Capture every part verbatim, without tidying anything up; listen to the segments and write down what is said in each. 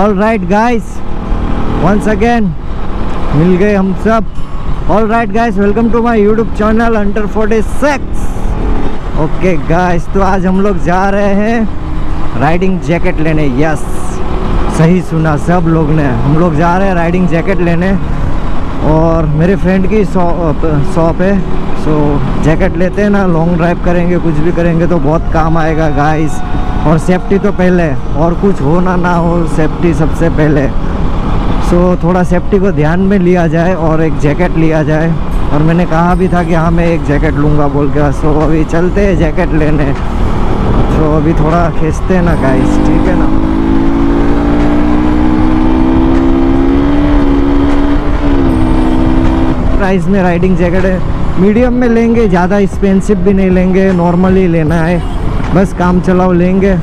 All right guys, once again मिल गए हम सब। All right guys, welcome to my YouTube channel hunter forty six. Okay guys, तो आज हम लोग जा रहे हैं राइडिंग जैकेट लेने। यस, सही सुना सब लोग ने, हम लोग जा रहे हैं राइडिंग जैकेट लेने और मेरे फ्रेंड की शॉप है। सो जैकेट लेते हैं ना, लॉन्ग ड्राइव करेंगे, कुछ भी करेंगे तो बहुत काम आएगा गाइस। और सेफ्टी तो पहले, और कुछ हो ना ना हो, सेफ्टी सबसे पहले। सो थोड़ा सेफ्टी को ध्यान में लिया जाए और एक जैकेट लिया जाए। और मैंने कहा भी था कि हाँ मैं एक जैकेट लूँगा बोल के। सो अभी चलते हैं जैकेट लेने। सो अभी थोड़ा खींचते हैं ना गाइस, ठीक है ना। प्राइस में राइडिंग जैकेट है, मीडियम में लेंगे, ज़्यादा एक्सपेंसिव भी नहीं लेंगे, नॉर्मल ही लेना है। बस काम चलाओ लेंगे,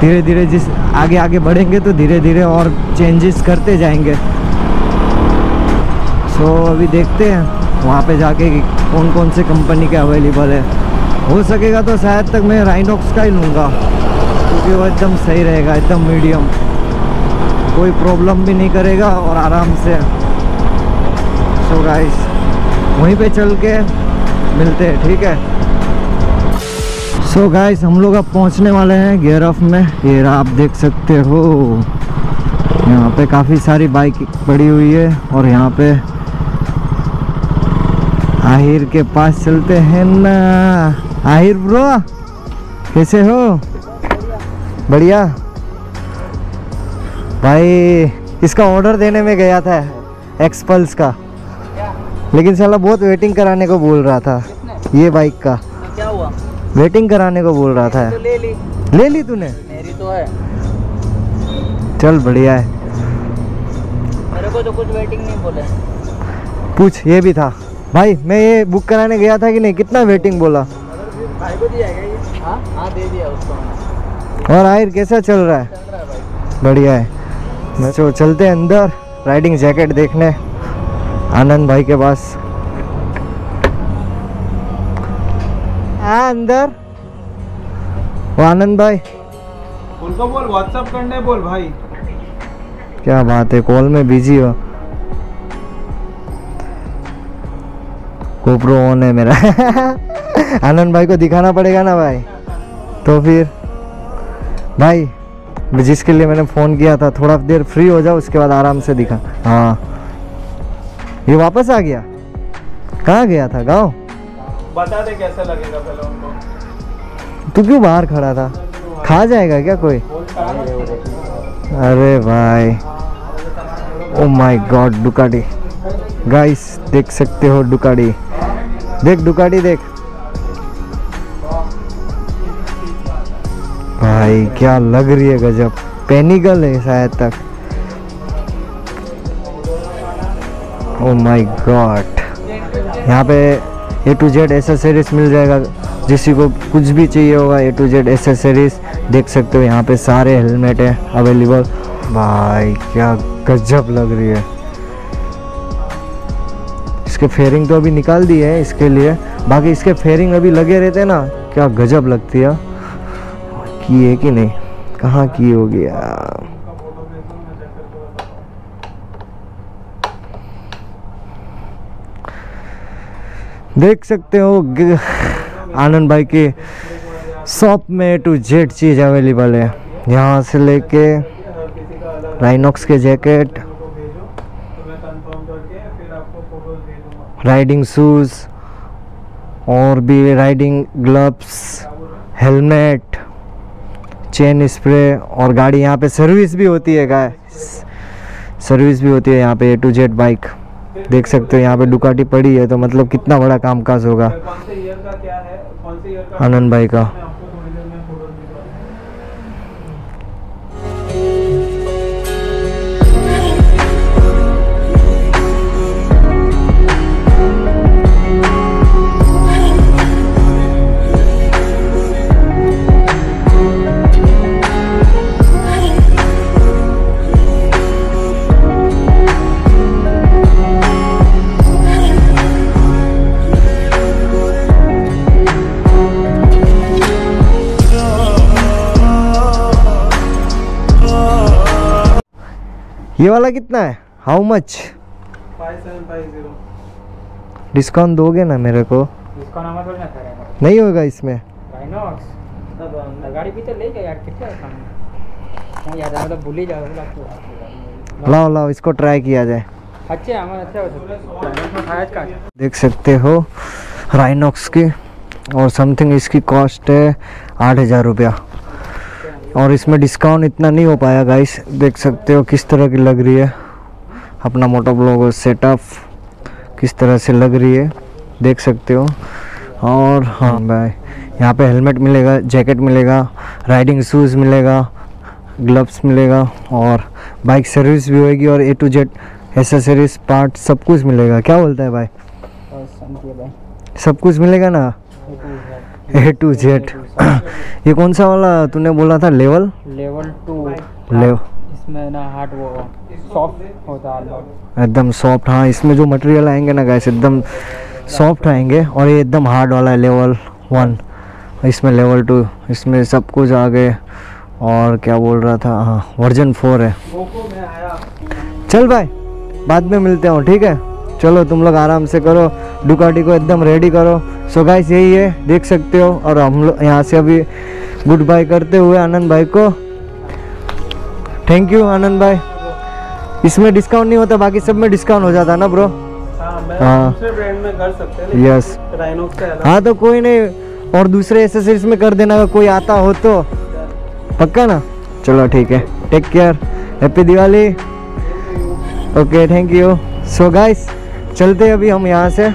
धीरे धीरे जिस आगे आगे बढ़ेंगे तो धीरे धीरे और चेंजेस करते जाएंगे। सो अभी देखते हैं वहाँ पे जाके कौन कौन से कंपनी के अवेलेबल है। हो सकेगा तो शायद तक मैं राइनॉक्स का ही लूँगा, क्योंकि वो एकदम सही रहेगा, एकदम मीडियम, कोई प्रॉब्लम भी नहीं करेगा और आराम से। तो गाइस वहीं पे चल के मिलते हैं, ठीक है। सो so गाइस, हम लोग अब पहुंचने वाले हैं गियर ऑफ में। ये आप देख सकते हो, यहाँ पे काफ़ी सारी बाइक पड़ी हुई है। और यहाँ पे आहिर के पास चलते हैं ना। आहिर ब्रो, कैसे हो? बढ़िया भाई, इसका ऑर्डर देने में गया था एक्सपल्स का, लेकिन साला बहुत वेटिंग कराने को बोल रहा था। ये बाइक का क्या हुआ? वेटिंग कराने को बोल रहा था। तो ले ली ले ली तूने? मेरी तो है, चल बढ़िया है। मेरे को तो कुछ वेटिंग नहीं बोले। पूछ, ये भी था भाई मैं ये बुक कराने गया था कि नहीं, कितना वेटिंग बोला? भाई को दिया है ये। हां हां, दे दिया उसको। और आहिर कैसा चल रहा है? चल रहा है भाई, बढ़िया है। चलो चलते हैं अंदर राइडिंग जैकेट देखने आनंद भाई के पास। हाँ अंदर, वो आनंद भाई, उनको बोल व्हाट्सएप करने बोल भाई। क्या बात है, कॉल में बिजी हो। कोपरो ऑन है मेरा। आनंद भाई को दिखाना पड़ेगा ना भाई। तो फिर भाई जिसके लिए मैंने फोन किया था, थोड़ा देर फ्री हो जाओ, उसके बाद आराम से दिखा। हाँ ये वापस आ गया। कहाँ गया था? गाँव बता दे, कैसा लगेगा पहले उनको। तू क्यों बाहर खड़ा था? खा जाएगा क्या कोई? अरे भाई, oh my God, Ducati guys, देख सकते हो डुकाटी। देख डुकाटी देख भाई, क्या लग रही है गजब। पेनिगल है शायद तक। ओ माई गॉड, यहाँ पे ए टू जेड एसेसरीज मिल जाएगा, जिसी को कुछ भी चाहिए होगा ए टू जेड एसेसरीज। देख सकते हो यहाँ पे सारे हेलमेट है अवेलेबल। भाई क्या गजब लग रही है। इसके फेयरिंग तो अभी निकाल दी है इसके लिए, बाकी इसके फेयरिंग अभी लगे रहते हैं ना, क्या गजब लगती है। की है कि नहीं, कहाँ की होगी यार। देख सकते हो आनंद भाई के शॉप में ए टू जेड चीज़ अवेलेबल है, यहाँ से लेके राइनॉक्स के जैकेट, राइडिंग शूज, और भी riding gloves, helmet, chain spray. और गाड़ी यहाँ पे सर्विस भी होती है गाइस, सर्विस भी होती है यहाँ पे ए टू जेड बाइक। देख सकते हो यहाँ पे डुकाटी पड़ी है, तो मतलब कितना बड़ा कामकाज होगा आनंद भाई का। ये वाला कितना है? How much? Five seven five zero. Discount दोगे ना मेरे को? डिस्काउंट नहीं होगा इसमें। राइनॉक्स तब गाड़ी भी तो ले गया यार, कितना काम याद आ रहा, भूल ही जा रहा हूं। लाओ लाओ इसको ट्राई किया जाए। अच्छा हमारा अच्छा होता है, देख सकते हो राइनॉक्स की, और समथिंग इसकी कॉस्ट है आठ हज़ार रुपया, और इसमें डिस्काउंट इतना नहीं हो पाया गाइस। देख सकते हो किस तरह की लग रही है, अपना मोटो ब्लॉग सेटअप किस तरह से लग रही है देख सकते हो। और हाँ भाई यहाँ पे हेलमेट मिलेगा, जैकेट मिलेगा, राइडिंग शूज़ मिलेगा, ग्लव्स मिलेगा, और बाइक सर्विस भी होगी, और A to Z accessories part सब कुछ मिलेगा। क्या बोलता है भाई? सब कुछ मिलेगा ना ए टू जेड। ये कौन सा वाला तूने बोला था? लेवल लेवल टू लेवल, इसमें ना हार्ड वो सॉफ्ट होता है एकदम सॉफ्ट। हाँ इसमें जो मटेरियल आएंगे ना गाइस एकदम सॉफ्ट आएंगे, और ये एकदम हार्ड वाला है लेवल वन, इसमें लेवल टू, इसमें सब कुछ आ गए। और क्या बोल रहा था? हाँ वर्जन फोर है। चल भाई बाद में मिलते हो, ठीक है? चलो तुम लोग आराम से करो, डुकाटी को एकदम रेडी करो। सो गाइस यही है देख सकते हो, और हम लोग यहाँ से अभी गुड बाय करते हुए आनंद भाई को, थैंक यू आनंद भाई। इसमें डिस्काउंट नहीं होता, बाकी सब में डिस्काउंट हो जाता ना ब्रो। हाँ यस हाँ तो कोई नहीं, और दूसरे एसेसरीज में कर देना कोई आता हो तो, पक्का ना? चलो ठीक है, take care, happy Diwali. Okay thank you. So guys चलते अभी हम यहाँ से,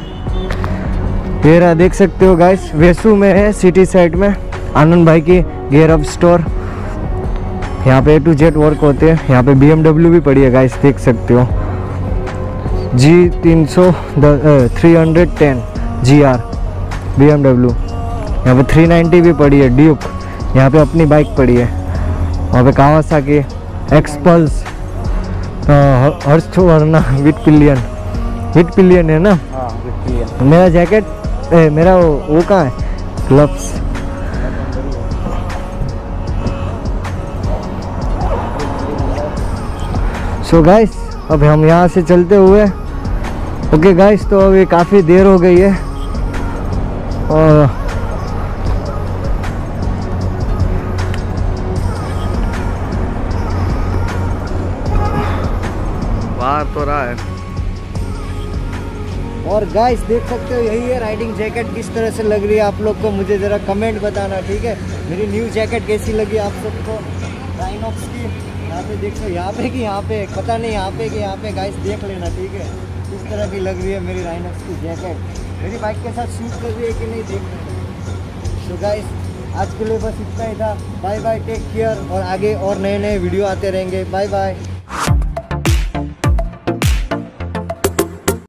ये रहा देख सकते हो गाइस वेसू में है, सिटी साइड में आनंद भाई की गियर अप स्टोर। यहाँ पे ए टू जेड वर्क होते हैं, यहाँ पे बी एम डब्ल्यू भी पड़ी है गाइस देख सकते हो, जी तीन सौ three hundred ten G R B M W, यहाँ पे थ्री नाइन्टी भी पड़ी है ड्यूक, यहाँ पे अपनी बाइक पड़ी है, वहाँ पे कावासाकी एक्सपल्स हर्ष वरना विथ पिलियन, विथ पिलियन है ना? हाँ विथ पिलियन। मेरा जैकेट ए, मेरा वो, वो कहाँ है? ग्लव्स। सो गाइस अब हम यहाँ से चलते हुए, ओके okay गाइस तो अभी काफ़ी देर हो गई है, और तो रहा है। और गाइस देख सकते हो यही है राइडिंग जैकेट, किस तरह से लग रही है आप लोग को मुझे जरा कमेंट बताना, ठीक है? मेरी न्यू जैकेट कैसी लगी आप सबको? राइनॉक्स की यहाँ पे देख सकते, यहाँ पे कि यहाँ पे पता नहीं, यहाँ पे कि यहाँ पे गाइस देख लेना, ठीक है? किस तरह की लग रही है मेरी राइनॉक्स की जैकेट, मेरी बाइक के साथ शूट कर रही है कि नहीं देख लेना। तो गाइस आज के लिए बस इतना ही था, बाय बाय, टेक केयर, और आगे और नए नए वीडियो आते रहेंगे, बाय बाय।